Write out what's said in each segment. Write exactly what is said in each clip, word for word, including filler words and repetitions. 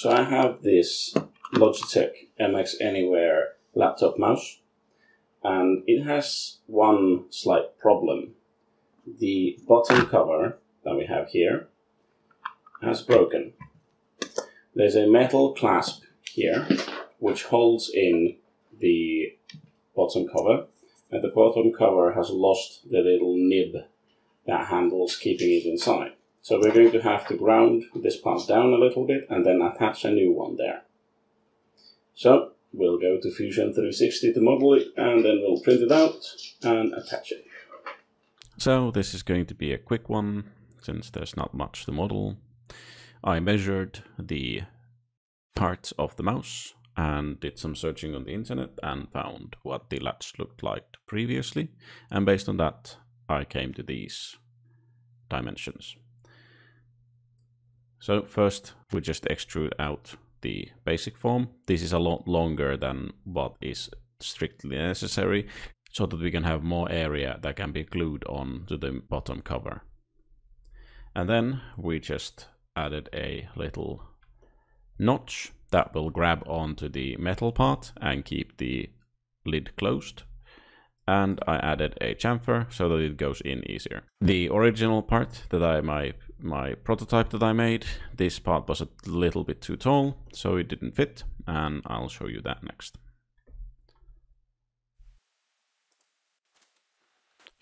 So I have this Logitech M X Anywhere laptop mouse, and it has one slight problem. The bottom cover that we have here has broken. There's a metal clasp here which holds in the bottom cover, and the bottom cover has lost the little nib that handles keeping it inside. So we're going to have to ground this part down a little bit and then attach a new one there. So we'll go to Fusion three sixty to model it, and then we'll print it out and attach it. So this is going to be a quick one since there's not much to model. I measured the parts of the mouse and did some searching on the internet and found what the latch looked like previously, and based on that I came to these dimensions. So first we just extrude out the basic form. This is a lot longer than what is strictly necessary so that we can have more area that can be glued on to the bottom cover. And then we just added a little notch that will grab onto the metal part and keep the lid closed. And I added a chamfer so that it goes in easier. The original part that I, my, my prototype that I made, this part was a little bit too tall, so it didn't fit, and I'll show you that next.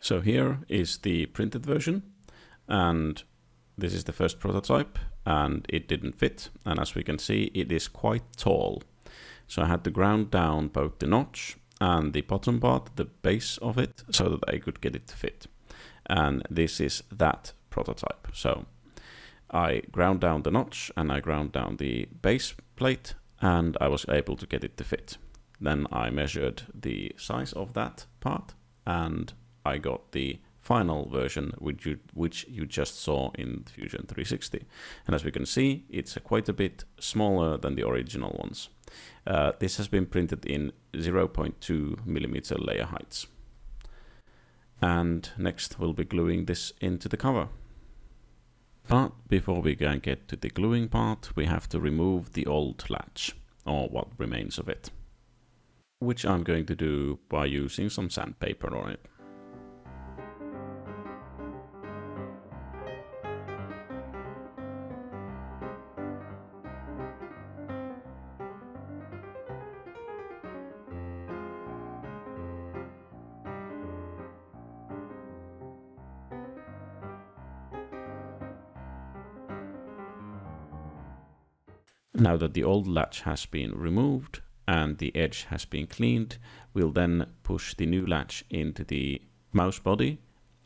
So here is the printed version, and this is the first prototype, and it didn't fit, and as we can see it is quite tall. So I had to ground down both the notch and the bottom part, the base of it, so that I could get it to fit. And this is that prototype. So I ground down the notch and I ground down the base plate, and I was able to get it to fit. Then I measured the size of that part and I got the final version, which you, which you just saw in Fusion three sixty. And as we can see, it's a quite a bit smaller than the original ones. Uh, this has been printed in zero point two millimeter layer heights. And next we'll be gluing this into the cover. But before we can get to the gluing part, we have to remove the old latch, or what remains of it, which I'm going to do by using some sandpaper on it. Now that the old latch has been removed and the edge has been cleaned, we'll then push the new latch into the mouse body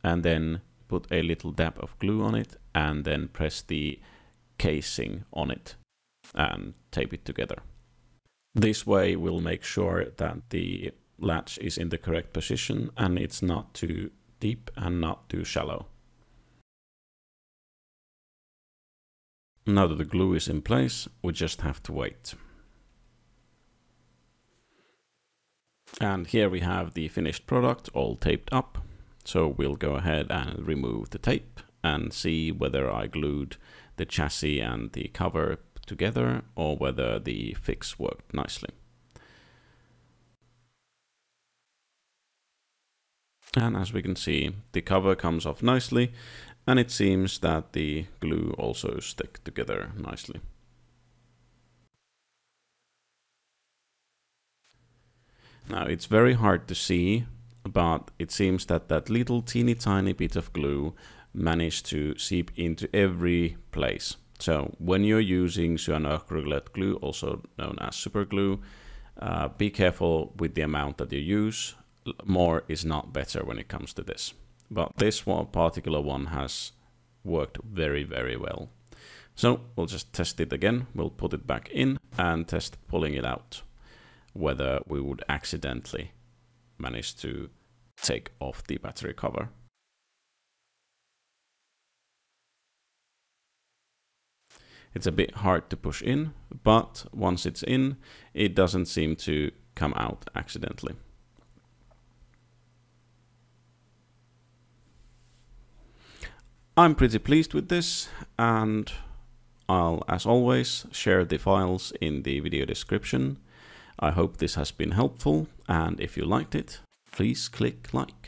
and then put a little dab of glue on it and then press the casing on it and tape it together. This way we'll make sure that the latch is in the correct position and it's not too deep and not too shallow. Now that the glue is in place, we just have to wait. And here we have the finished product all taped up. So we'll go ahead and remove the tape and see whether I glued the chassis and the cover together or whether the fix worked nicely. And as we can see, the cover comes off nicely, and it seems that the glue also stick together nicely. Now it's very hard to see, but it seems that that little teeny tiny bit of glue managed to seep into every place. So when you're using cyanoacrylate glue, also known as super glue, uh, be careful with the amount that you use. More is not better when it comes to this. But this one particular one has worked very, very well. So we'll just test it again. We'll put it back in and test pulling it out, whether we would accidentally manage to take off the battery cover. It's a bit hard to push in, but once it's in, it doesn't seem to come out accidentally. I'm pretty pleased with this, and I'll, as always, share the files in the video description. I hope this has been helpful, and if you liked it, please click like.